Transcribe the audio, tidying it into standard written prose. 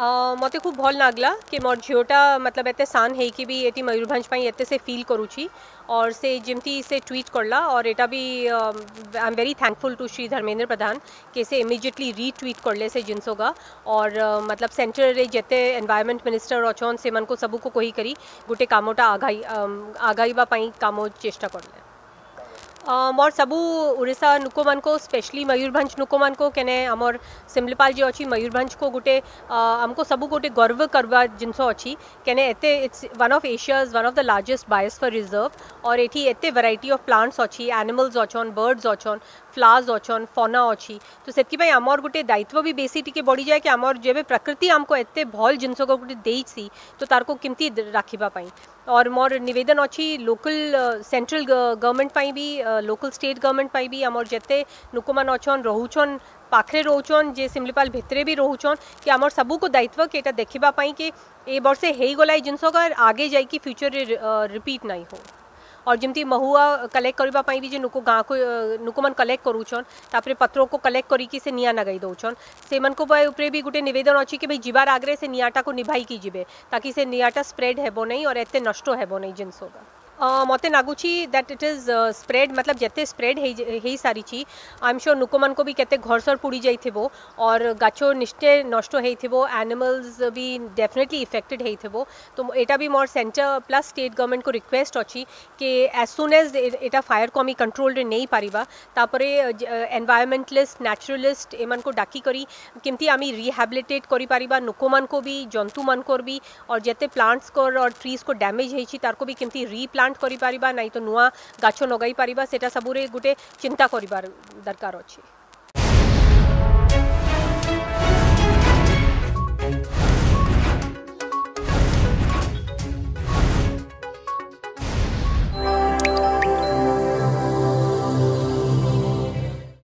मत खूब भल लगला कि मोर झीटा मतलब एत सान होकि भी ये मयूरभंज एत से फिल करुच्ची और से जमती से ट्वीट करला और एटा भी I am very thankful to Shri Dharmendra Pradhan के से इमिजिएटली रिट्वीट करले से जिनसो का और मतलब सेंटर रे जेते एनवायरमेंट मिनिस्टर अचन से मन को सबू को कही करी गोटे कामटा आगाइबा पई काम चेष्टा करले। मोर सबू ओडिशा नुको मान को स्पेशली मयूरभंज नुको मान को केने आमर सिमलीपाल जी अच्छी मयूरभंज को गोटे हमको सबू गोटे गर्व करवा जिनस अच्छी केने एते it's one of Asia's one of the largest biosphere reserve और एठी एते वैरायटी ऑफ प्लांट्स अच्छी एनिमल्स अच्छन बर्ड्स अच्छन फ्लावर्स अच्छन फौना अच्छी तो से आमर गोटे दायित्व भी बेसी टिके बढ़ी जाए कि आमर जेबे प्रकृति आमको एते भल जिनस गोटे देइसी तो तार को किमती राखिबा पई और मोर निवेदन अच्छी लोकल सेंट्रल गवर्नमेंट पाई भी लोकल स्टेट गवर्नमेंट पाई भी आमर जेते लोक मान अच्छन रोचन पाखरे रोचन जे सिमलीपाल भितरे भी रोचन कि आमर सबू को दायित्व कि एटा देखिबा पई कि ए वर्षे हेई गलाय जिनस आगे जाई कि फ्यूचर रे रिपीट नहीं हो और जमती महुआ कलेक्ट करबा पई भी जे नुको गाँ को नुको मन कलेक्ट करूछन तापरे पत्रों को कलेक्ट करी कि से निया लगाई दउछन से मन को भाई ऊपर भी गोटे निवेदन अछि कि भाई जीवार आगरे से नियाटा को निभाई कि जीवे ताकि से नियाटा स्प्रेड हेबो नहीं और एते नष्ट हेबो नहीं जिनसोगा मते नागुची दैट इट इज स्प्रेड मतलब जेते स्प्रेड हेई सारीची आई एम श्योर नुको मन को भी केते घर सर पुड़ी जाई थिबो और गाछो निश्चय नष्ट हेई थिबो एनिमल्स भी डेफिनेटली इफेक्टेड हेई थिबो तो एटा भी मोर सेंटर प्लस स्टेट गवर्नमेंट को रिक्वेस्ट अछि कि एज सुन एज एटा फायर को आमी कंट्रोल रे नहीं पारिबा तापरे एनवायरमेंटलिस्ट नेचुरलिस्ट एमन को डाकी करी किमती आमी रिहैबिलिटेट करी पारिबा नुको मन को भी जंतु मन को भी और जेते प्लांट्स को और ट्रीज को डैमेज हेची तार को भी किमती रिप्लांट करी पारिबा नहीं तो नुआ गाछ लगाई पारिबा सेटा सबुरे गुटे चिंता करिबार दरकार अछि।